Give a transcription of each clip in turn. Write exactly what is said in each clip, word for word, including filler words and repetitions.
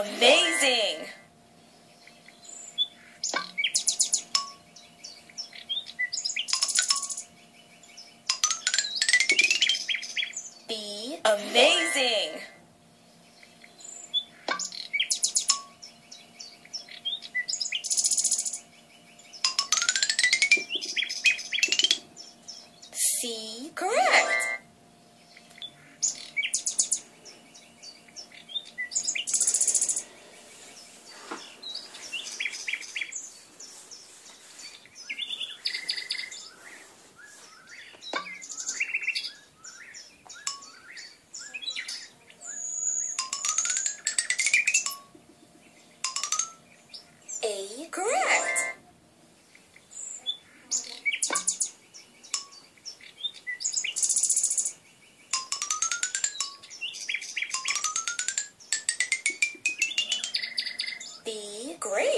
Amazing! B. Amazing! C. Correct! Correct. B. Great.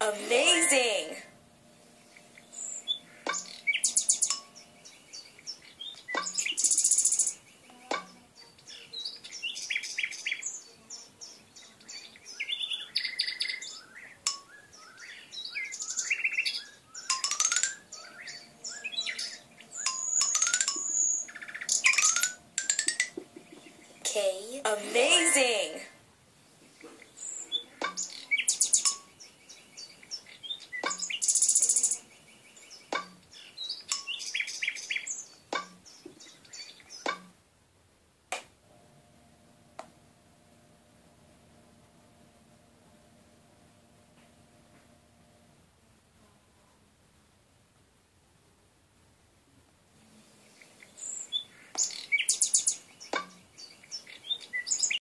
Amazing!